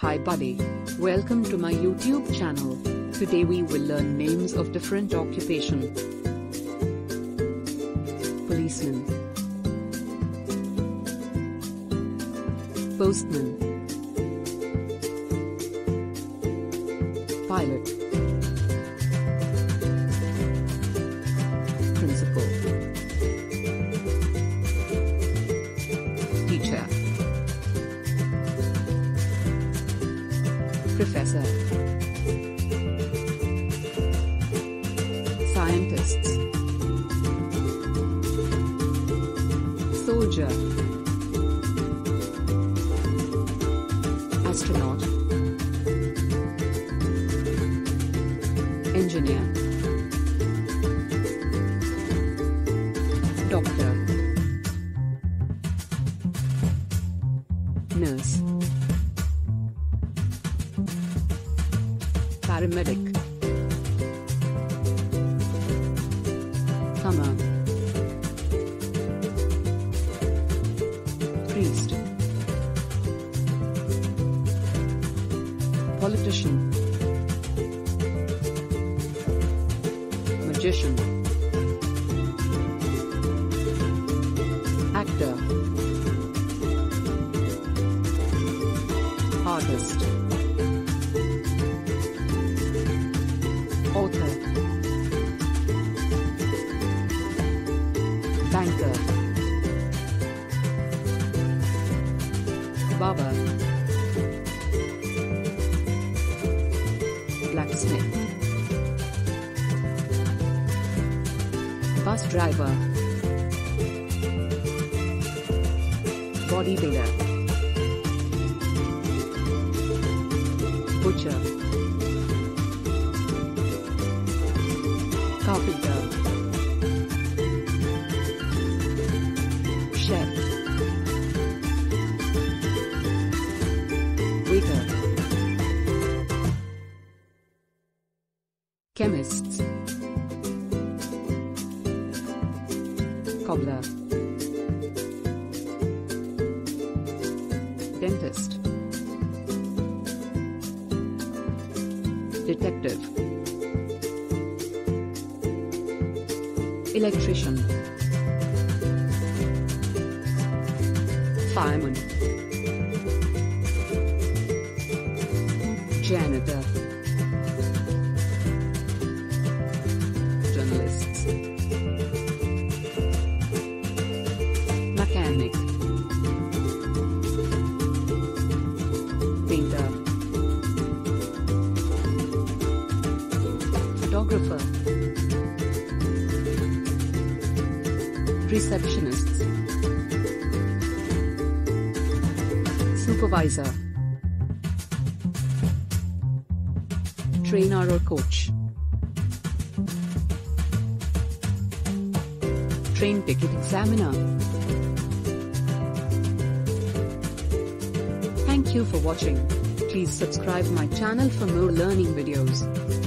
Hi buddy, welcome to my YouTube channel. Today we will learn names of different occupation. Policeman, postman, pilot, principal, teacher, professor, scientists, soldier, astronaut, engineer, doctor, nurse, paramedic, plumber, priest, politician, magician, actor, artist, author, banker, barber, blacksmith, bus driver, bodybuilder, butcher, carpenter, chef, waiter, chemists, cobbler, dentist, detective, electrician, fireman, janitor, journalists, mechanic, painter, photographer, receptionists, supervisor, trainer or coach, train ticket examiner. Thank you for watching. Please subscribe my channel for more learning videos.